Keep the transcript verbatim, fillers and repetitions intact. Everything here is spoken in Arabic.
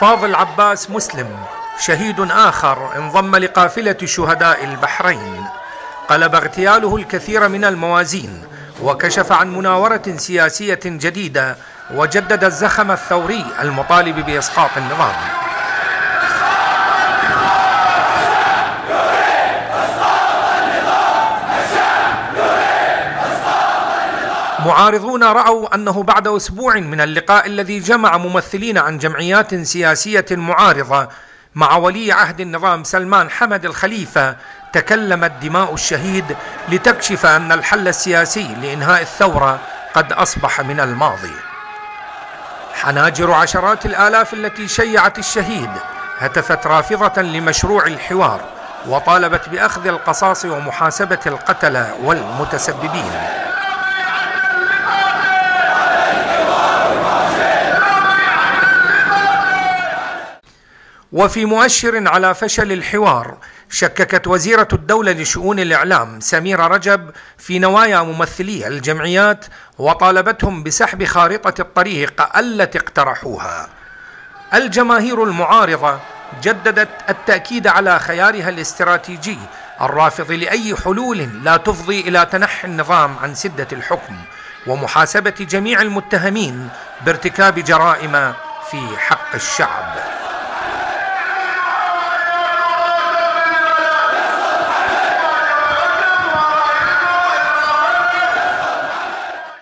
فاضل عباس مسلم شهيد آخر انضم لقافلة شهداء البحرين. قلب اغتياله الكثير من الموازين وكشف عن مناورة سياسية جديدة وجدد الزخم الثوري المطالب بإسقاط النظام. معارضون رأوا أنه بعد أسبوع من اللقاء الذي جمع ممثلين عن جمعيات سياسية معارضة مع ولي عهد النظام سلمان حمد الخليفة تكلمت دماء الشهيد لتكشف أن الحل السياسي لإنهاء الثورة قد أصبح من الماضي. حناجر عشرات الآلاف التي شيعت الشهيد هتفت رافضة لمشروع الحوار وطالبت بأخذ القصاص ومحاسبة القتلى والمتسببين. وفي مؤشر على فشل الحوار شككت وزيرة الدولة لشؤون الإعلام سميرة رجب في نوايا ممثلي الجمعيات وطالبتهم بسحب خارطة الطريق التي اقترحوها. الجماهير المعارضة جددت التأكيد على خيارها الاستراتيجي الرافض لأي حلول لا تفضي إلى تنحي النظام عن سدة الحكم ومحاسبة جميع المتهمين بارتكاب جرائم في حق الشعب.